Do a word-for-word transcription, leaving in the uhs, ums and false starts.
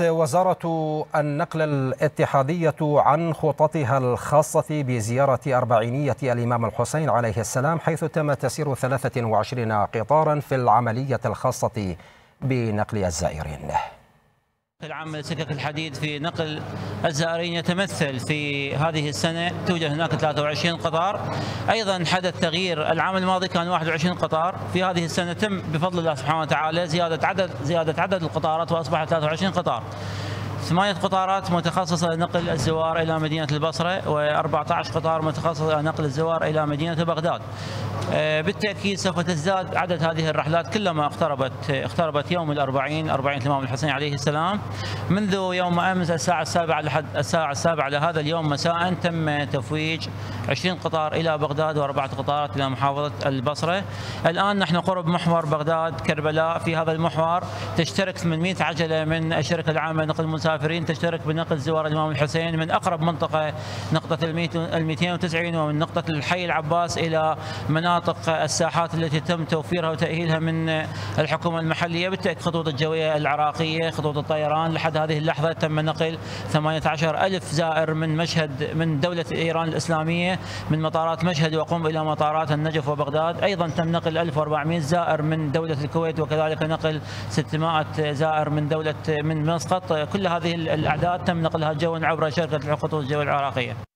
وزارة النقل الاتحادية عن خططها الخاصة بزيارة أربعينية الإمام الحسين عليه السلام، حيث تم تسيير ثلاثة وعشرين قطارا في العملية الخاصة بنقل الزائرين. العام لسكك الحديد في نقل الزائرين يتمثل في هذه السنة، توجد هناك ثلاثة وعشرين قطار. أيضا حدث تغيير، العام الماضي كان واحد وعشرين قطار، في هذه السنة تم بفضل الله سبحانه وتعالى زيادة عدد زيادة عدد القطارات وأصبح ثلاثة وعشرين قطار. ثمانية قطارات متخصصة لنقل الزوار إلى مدينة البصرة، وأربعة عشر قطار متخصصة لنقل الزوار إلى مدينة بغداد. بالتأكيد سوف تزداد عدد هذه الرحلات كلما اقتربت اقتربت يوم الأربعين، أربعين الإمام الحسين عليه السلام. منذ يوم أمس الساعة السابعة لحد الساعة السابعة لهذا اليوم مساء تم تفويج عشرين قطار إلى بغداد وأربعة قطارات إلى محافظة البصرة. الآن نحن قرب محور بغداد كربلاء، في هذا المحور تشترك ثمانمئة عجلة من الشركة العامة لنقل المسافرين، تشترك بنقل زوار الإمام الحسين من أقرب منطقة نقطة المئتين وتسعين ومن نقطة الحي العباس إلى مناطق الساحات التي تم توفيرها وتأهيلها من الحكومة المحلية. بالتأكيد خطوط الجوية العراقية، خطوط الطيران، لحد هذه اللحظة تم نقل ثمانية عشر ألف زائر من مشهد من دولة إيران الإسلامية من مطارات مشهد وقم إلى مطارات النجف وبغداد. أيضا تم نقل ألف وأربعمئة زائر من دولة الكويت، وكذلك نقل ستمئة زائر من دولة من مسقط. كل هذه الأعداد تم نقلها جوا عبر شركة الخطوط الجوية العراقية.